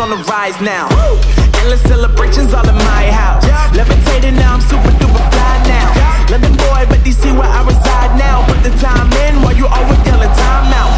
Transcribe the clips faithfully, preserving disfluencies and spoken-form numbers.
on the rise now. Woo! Endless celebrations all in my house. Yep. Levitating now, I'm super duper fly now. Yep. London boy, but they see where I reside now. Put the time in while you always yelling time out.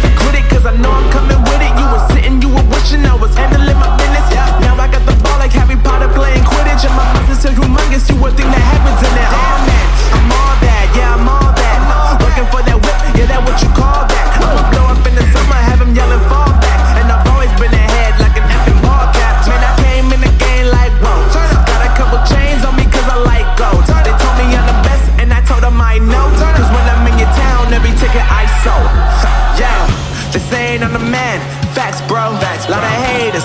If I quit it, cause I know I'm coming with it. You were sitting, you were wishing I was handling my business. Yep. Now I got the ball like Harry Potter playing Quidditch. And my business is humongous, you would think that happens in that. All man, I'm all that, yeah, I'm all that. Working for that whip, yeah, that what you call that. I'ma blow up in the summer, have him yelling fall back. And I've always been ahead like an effing ball cap. Man, I came in the game like, whoa. Got a couple chains on me cause I like gold. They told me I'm the best and I told them I know. Cause when I'm in your town, every ticket I sold. Yeah, they saying I'm the man, facts bro. Facts, bro. Lot of haters,